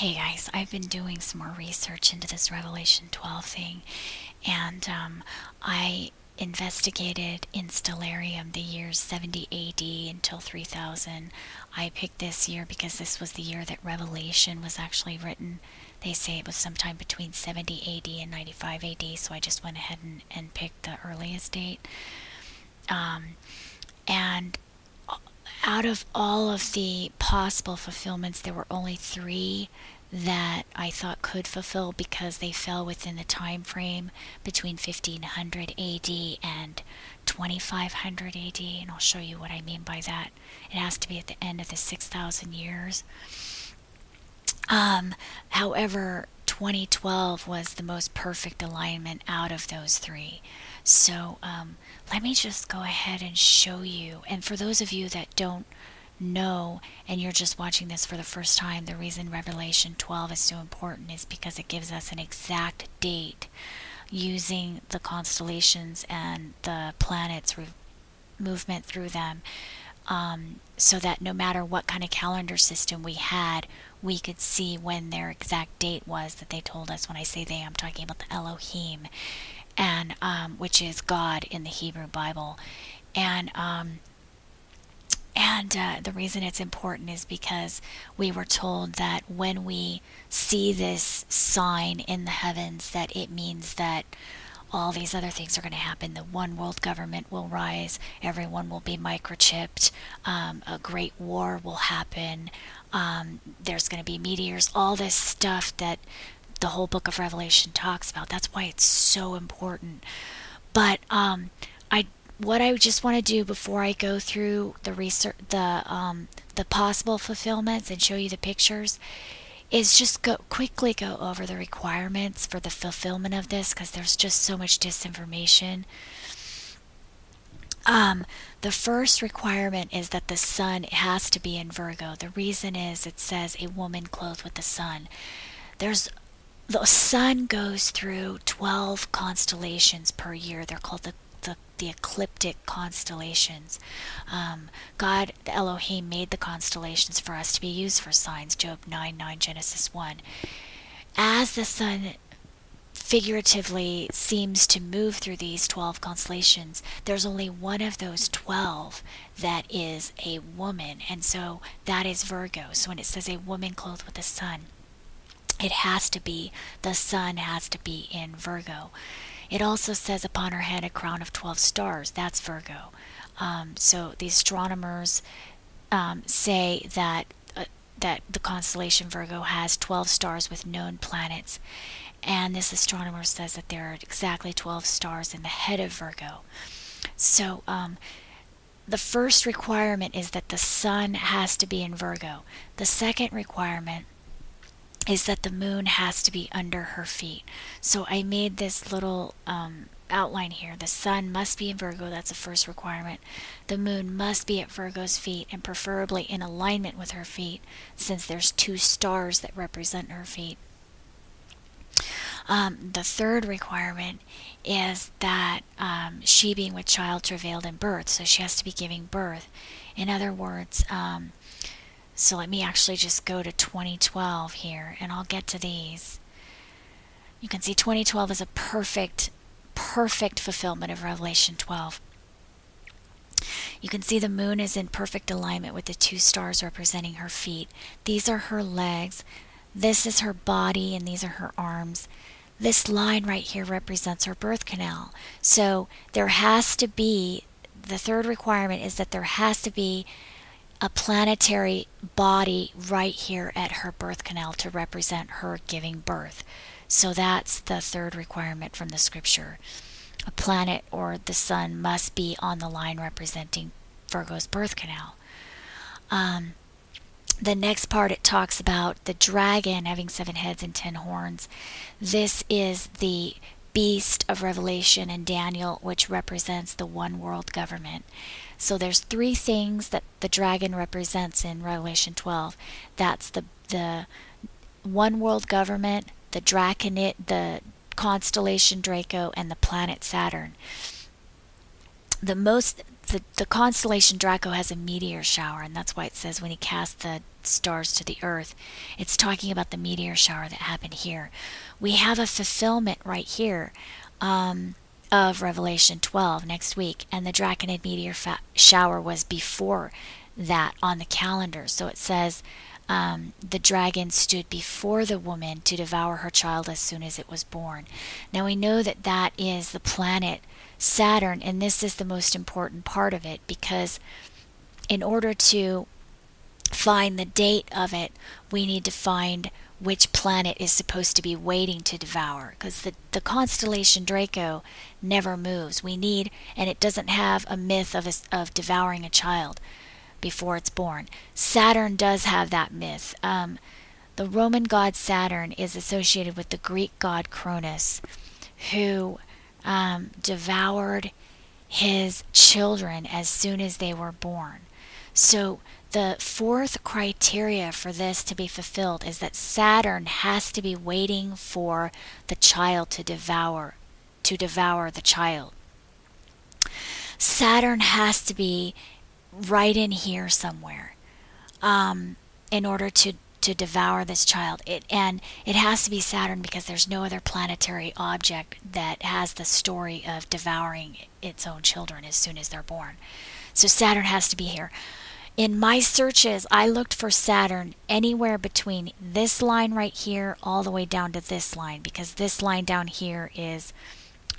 hey guys, I've been doing some more research into this Revelation 12 thing, and I investigated in Stellarium the years 70 AD until 3000. I picked this year because this was the year that Revelation was actually written. They say it was sometime between 70 AD and 95 AD, so I just went ahead and picked the earliest date. And out of all of the possible fulfillments, there were only three that I thought could fulfill because they fell within the time frame between 1500 AD and 2500 AD, and I'll show you what I mean by that. It has to be at the end of the 6,000 years. However, 2012 was the most perfect alignment out of those three. So let me just go ahead and show you. And for those of you that don't know and you're just watching this for the first time, the reason Revelation 12 is so important is because it gives us an exact date using the constellations and the planets' movement through them, so that no matter what kind of calendar system we had, we could see when their exact date was that they told us. When I say they, I'm talking about the Elohim, and which is God in the Hebrew Bible. And the reason it's important is because we were told that when we see this sign in the heavens, that it means that all these other things are going to happen. The one world government will rise. Everyone will be microchipped. A great war will happen. There's going to be meteors. All this stuff that the whole book of Revelation talks about. That's why it's so important. But what I just want to do before I go through the research, the possible fulfillments, and show you the pictures, is just quickly go over the requirements for the fulfillment of this, because there's just so much disinformation. The first requirement is that the sun has to be in Virgo. The reason is it says a woman clothed with the sun. The sun goes through 12 constellations per year. They're called the ecliptic constellations. God, the Elohim, made the constellations for us to be used for signs. Job 9:9, Genesis 1. As the sun figuratively seems to move through these 12 constellations, there's only one of those 12 that is a woman, and so that is Virgo. So when it says a woman clothed with the sun, it has to be, the sun has to be in Virgo. It also says upon her head a crown of 12 stars. That's Virgo. So the astronomers say that the constellation Virgo has 12 stars with known planets. And this astronomer says that there are exactly 12 stars in the head of Virgo. So the first requirement is that the sun has to be in Virgo. The second requirement is that the moon has to be under her feet. So I made this little outline here. The sun must be in Virgo, that's the first requirement. The moon must be at Virgo's feet, and preferably in alignment with her feet, since there's 2 stars that represent her feet. The third requirement is that she, being with child, travailed in birth, so she has to be giving birth. In other words, so let me actually just go to 2012 here, and I'll get to these. You can see 2012 is a perfect fulfillment of Revelation 12. You can see the moon is in perfect alignment with the 2 stars representing her feet. These are her legs. This is her body, and these are her arms. This line right here represents her birth canal. So there has to be, the third requirement is that there has to be a planetary body right here at her birth canal to represent her giving birth. So that's the third requirement from the scripture. A planet or the sun must be on the line representing Virgo's birth canal. The next part, it talks about the dragon having 7 heads and 10 horns. This is the Beast of Revelation and Daniel, which represents the one world government. So there's 3 things that the dragon represents in Revelation 12. That's the one world government, the Draconid, the constellation Draco, and the planet Saturn. The most the constellation Draco has a meteor shower, and that's why it says when he cast the stars to the earth, it's talking about the meteor shower that happened here. We have a fulfillment right here of Revelation 12 next week, and the Draconid meteor shower was before that on the calendar. So it says the dragon stood before the woman to devour her child as soon as it was born. Now we know that that is the planet Saturn, and this is the most important part of it, because in order to find the date of it, we need to find which planet is supposed to be waiting to devour, because the constellation Draco never moves. We need, and it doesn't have a myth of devouring a child before it's born. Saturn does have that myth. The Roman god Saturn is associated with the Greek god Cronus, who devoured his children as soon as they were born. So the fourth criteria for this to be fulfilled is that Saturn has to be waiting for the child to devour the child. Saturn has to be right in here somewhere in order to devour this child. And it has to be Saturn because there's no other planetary object that has the story of devouring its own children as soon as they're born. So Saturn has to be here. In my searches, I looked for Saturn anywhere between this line right here all the way down to this line, because this line down here is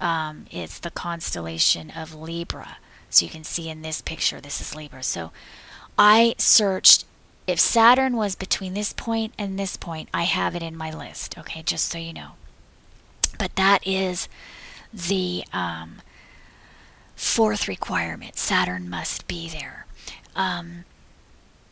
it's the constellation of Libra. So you can see in this picture, this is Libra. So I searched, if Saturn was between this point and this point, I have it in my list, okay, just so you know. But that is the fourth requirement. Saturn must be there.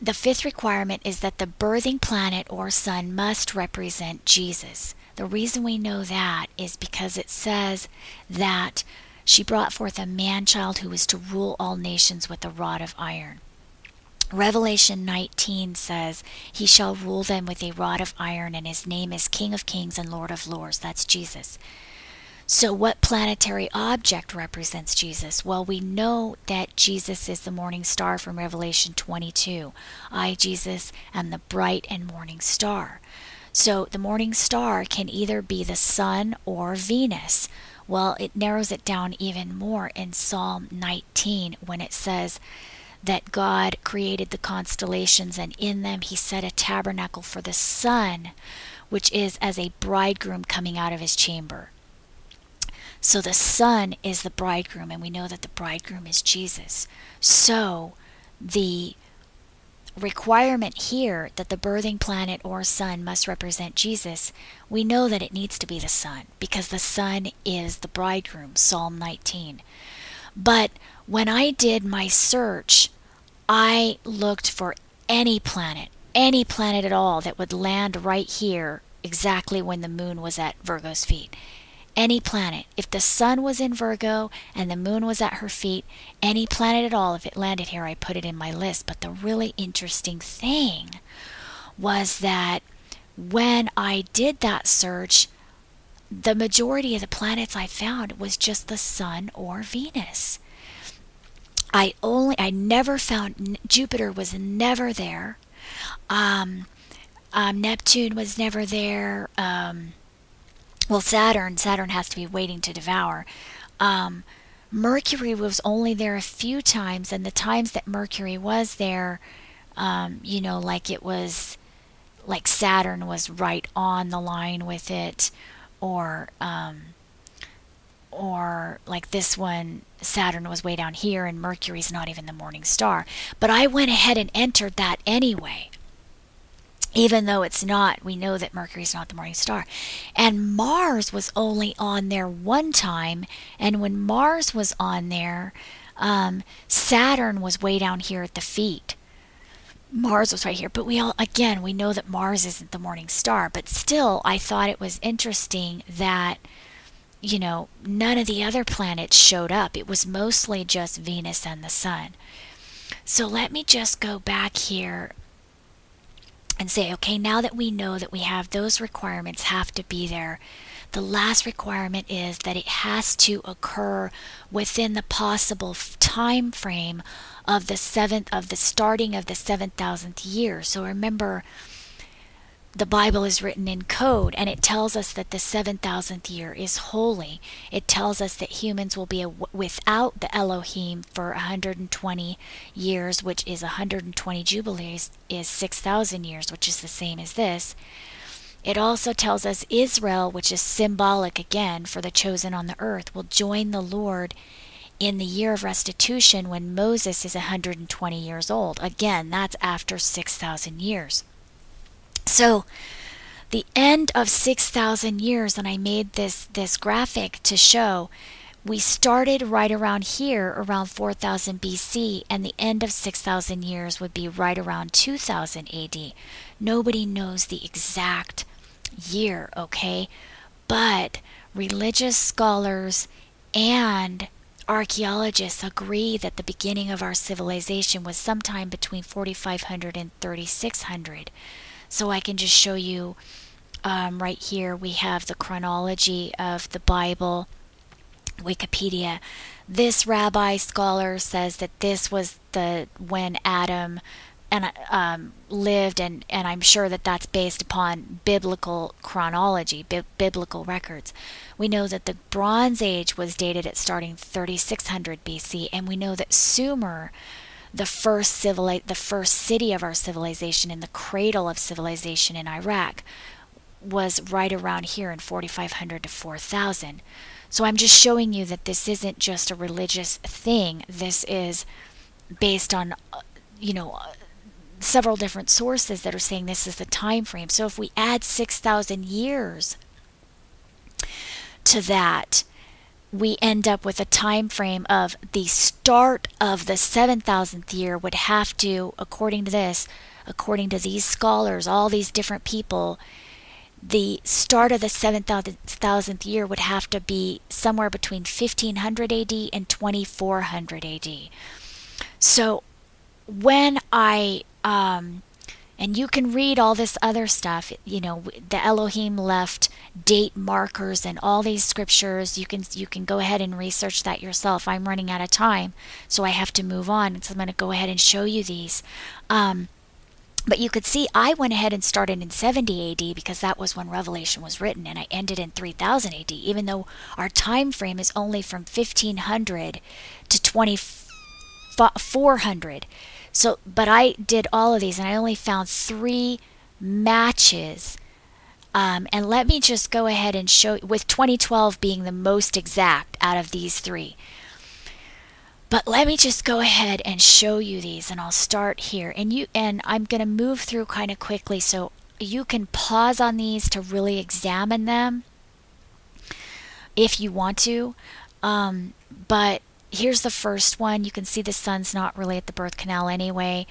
The fifth requirement is that the birthing planet or sun must represent Jesus. The reason we know that is because it says that she brought forth a man-child who was to rule all nations with a rod of iron. Revelation 19 says, "He shall rule them with a rod of iron, and his name is King of Kings and Lord of Lords." That's Jesus. So what planetary object represents Jesus? Well, we know that Jesus is the morning star from Revelation 22. "I, Jesus, am the bright and morning star." So the morning star can either be the sun or Venus. Well, it narrows it down even more in Psalm 19 when it says that God created the constellations, and in them he set a tabernacle for the sun, which is as a bridegroom coming out of his chamber. So the sun is the bridegroom, and we know that the bridegroom is Jesus. So the requirement here that the birthing planet or sun must represent Jesus, we know that it needs to be the sun, because the sun is the bridegroom, Psalm 19. But when I did my search, I looked for any planet at all that would land right here exactly when the moon was at Virgo's feet. Any planet. If the sun was in Virgo and the moon was at her feet, any planet at all, if it landed here, I put it in my list. But the really interesting thing was that when I did that search, the majority of the planets I found was just the sun or Venus. I never found, Jupiter was never there. Neptune was never there. Well, Saturn has to be waiting to devour. Mercury was only there a few times, and the times that Mercury was there, you know, like it was, like Saturn was right on the line with it, or like this one, Saturn was way down here, and Mercury's not even the morning star. But I went ahead and entered that anyway. Even though it's not, we know that Mercury's not the morning star. And Mars was only on there one time, and when Mars was on there, Saturn was way down here at the feet. Mars was right here, but we know that Mars isn't the morning star, but still, I thought it was interesting that, you know, none of the other planets showed up. It was mostly just Venus and the sun. So let me just go back here and say, okay, now that we know that we have those requirements have to be there, the last requirement is that it has to occur within the possible time frame of the starting of the 7,000th year. So remember, the Bible is written in code, and it tells us that the 7,000th year is holy. It tells us that humans will be without the Elohim for 120 years, which is 120 Jubilees, is 6,000 years, which is the same as this. It also tells us Israel, which is symbolic again for the chosen on the earth, will join the Lord in the year of restitution when Moses is 120 years old. Again, that's after 6,000 years. So the end of 6,000 years, and I made this graphic to show, we started right around here, around 4000 BC, and the end of 6,000 years would be right around 2000 AD. Nobody knows the exact year, okay? But religious scholars and archaeologists agree that the beginning of our civilization was sometime between 4500 and 3600. So I can just show you right here we have the chronology of the Bible, Wikipedia. This rabbi scholar says that this was the when Adam and lived, and I'm sure that that's based upon biblical chronology, biblical records. We know that the Bronze Age was dated at starting 3600 BC, and we know that Sumer, the first city of our civilization and the cradle of civilization in Iraq, was right around here in 4500 to 4000. So I'm just showing you that this isn't just a religious thing. This is based on, you know, several different sources that are saying this is the time frame. So if we add 6,000 years to that, we end up with a time frame of the start of the 7,000th year would have to, according to these scholars, all these different people, the start of the 7,000th year would have to be somewhere between 1500 AD and 2400 AD. So when I, and you can read all this other stuff, you know, the Elohim left date markers and all these scriptures. You can go ahead and research that yourself. I'm running out of time, so I have to move on. So I'm going to go ahead and show you these. But you could see I went ahead and started in 70 AD because that was when Revelation was written, and I ended in 3000 AD, even though our time frame is only from 1500 to 2400. So, but I did all of these, and I only found 3 matches. And let me just go ahead and show, with 2012 being the most exact out of these 3. But let me just go ahead and show you these, and I'll start here. And I'm going to move through kind of quickly, so you can pause on these to really examine them if you want to. But here's the first one. You can see the sun's not really at the birth canal anyway,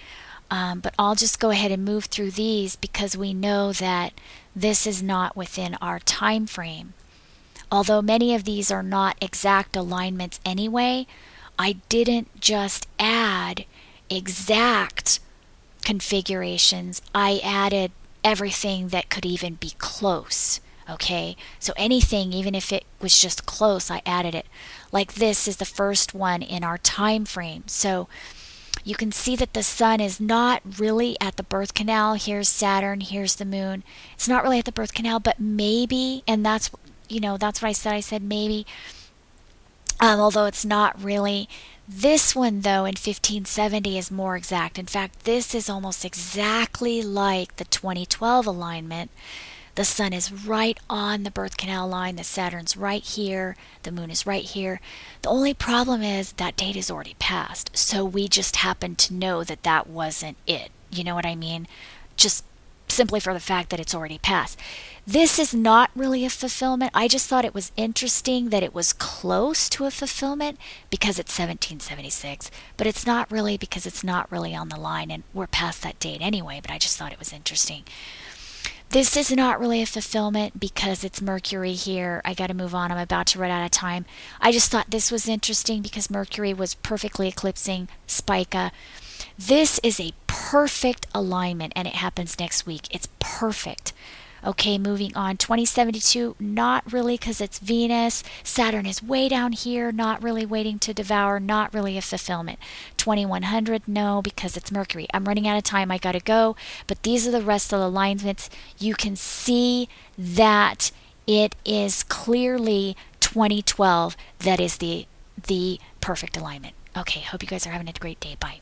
but I'll just go ahead and move through these because we know that this is not within our time frame. Although many of these are not exact alignments anyway, I didn't just add exact configurations. I added everything that could even be close. Okay, so anything, even if it was just close, I added it. Like this is the first one in our time frame. So you can see that the sun is not really at the birth canal. Here's Saturn, here's the moon. It's not really at the birth canal, but maybe, and that's, you know, that's what I said. I said maybe, although it's not really. This one, though, in 1570 is more exact. In fact, this is almost exactly like the 2012 alignment. The sun is right on the birth canal line, the Saturn's right here, the moon is right here. The only problem is that date is already passed, so we just happen to know that that wasn't it. You know what I mean? Just simply for the fact that it's already passed. This is not really a fulfillment. I just thought it was interesting that it was close to a fulfillment because it's 1776, but it's not really because it's not really on the line, and we're past that date anyway, but I just thought it was interesting. This is not really a fulfillment because it's Mercury here. I got to move on. I'm about to run out of time. I just thought this was interesting because Mercury was perfectly eclipsing Spica. This is a perfect alignment, and it happens next week. It's perfect. Okay, moving on. 2072, not really, because it's Venus. Saturn is way down here, not really waiting to devour, not really a fulfillment. 2100, no, because it's Mercury. I'm running out of time. I got to go. But these are the rest of the alignments. You can see that it is clearly 2012 that is the perfect alignment. Okay, hope you guys are having a great day. Bye.